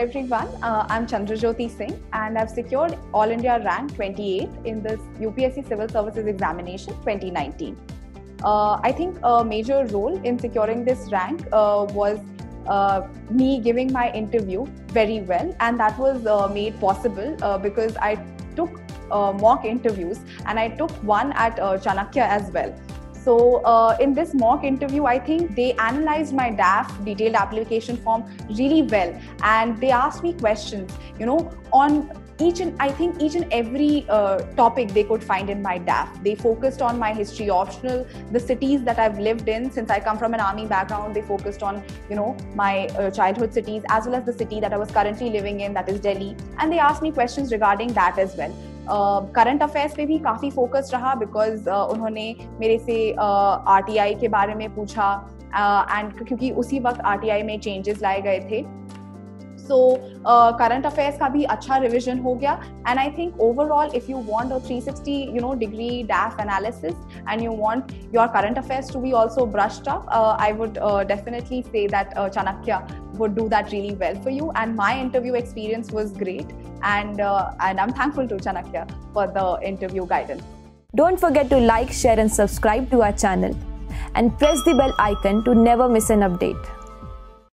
everyone. I'm Chandrajyoti Singh and I've secured All India Rank 28 in this UPSC Civil Services Examination 2019. I think a major role in securing this rank was me giving my interview very well, and that was made possible because I took mock interviews, and I took one at Chanakya as well. So in this mock interview, I think they analyzed my DAF detailed application form really well, and they asked me questions, you know, on each and every topic they could find in my DAF. They focused on my history optional, the cities that I've lived in. Since I come from an army background, they focused on, you know, my childhood cities, as well as the city that I was currently living in, that is Delhi. And they asked me questions regarding that as well. Current affairs पे भी काफ़ी focus रहा, because उन्होंने मेरे से RTI के बारे में पूछा, एंड क्योंकि उसी वक्त RTI में चेंजेस लाए गए थे, सो करंट अफेयर्स का भी अच्छा रिविजन हो गया. And I think overall if you want a 360 you know degree DAF analysis and you want your current affairs to be also brushed up, I would definitely say that Chanakya would do that really well for you, and my interview experience was great, and I'm thankful to Chanakya for the interview guidance. Don't forget to like, share and subscribe to our channel, and press the bell icon to never miss an update.